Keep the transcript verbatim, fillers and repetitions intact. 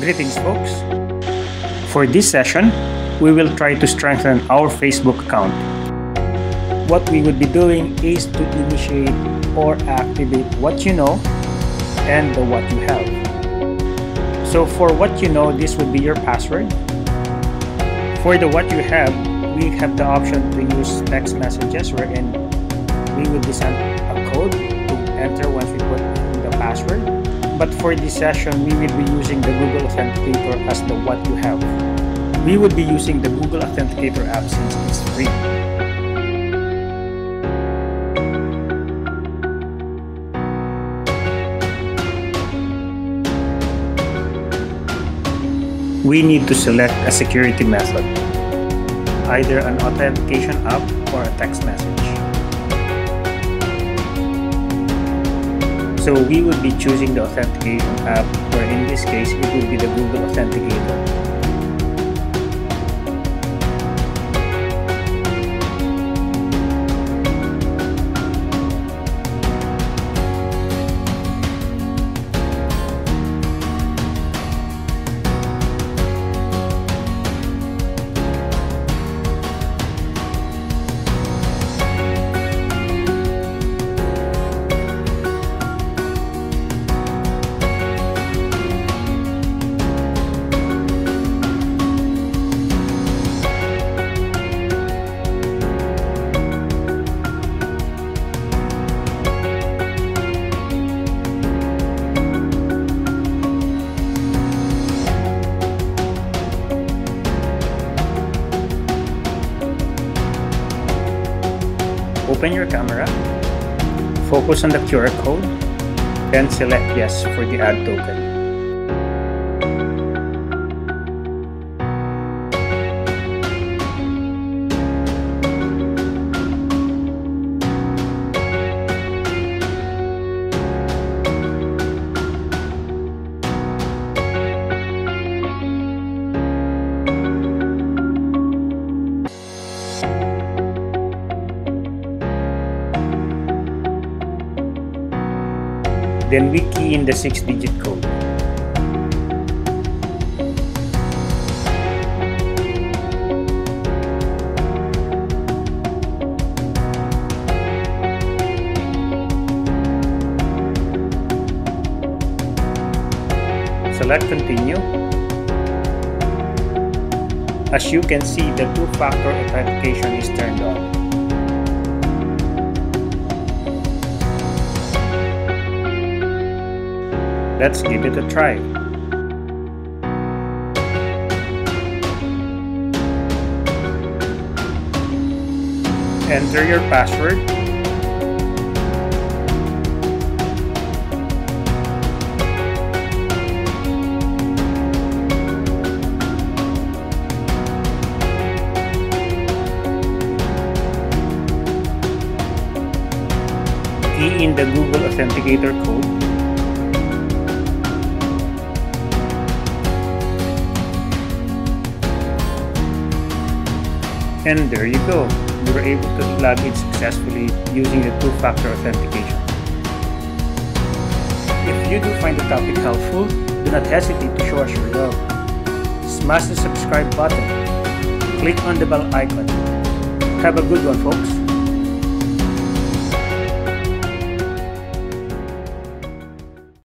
Greetings, folks! For this session, we will try to strengthen our Facebook account. What we would be doing is to initiate or activate what you know and the what you have. So for what you know, this would be your password. For the what you have, we have the option to use text messages wherein we would be sent a code to enter once we put in the password. But for this session, we will be using the Google Authenticator as the what you have. We would be using the Google Authenticator app since it's free. We need to select a security method, either an authentication app or a text message. So we would be choosing the authentication app, or in this case, it would be the Google Authenticator. Open your camera, focus on the Q R code, then select yes for the add token. Then we key in the six digit code. Select continue. As you can see, the two factor authentication is turned on. Let's give it a try. Enter your password. Key in the Google Authenticator code. And there you go, you were able to log in successfully using the two factor authentication. If you do find the topic helpful, do not hesitate to show us your love. Smash the subscribe button, click on the bell icon. Have a good one, folks.